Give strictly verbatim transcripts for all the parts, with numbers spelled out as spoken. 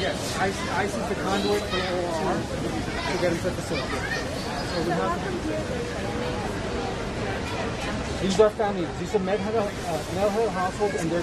Yes, ICE, ICE is the conduit for O R R to get into the facility. So we have, these are families. These are mental health households and their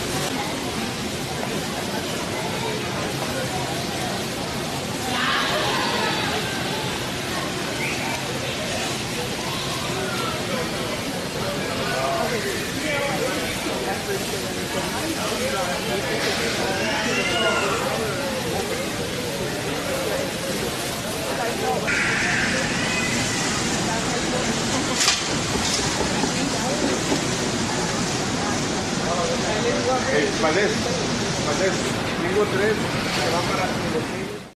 Palés, Palés, tengo tres que van para el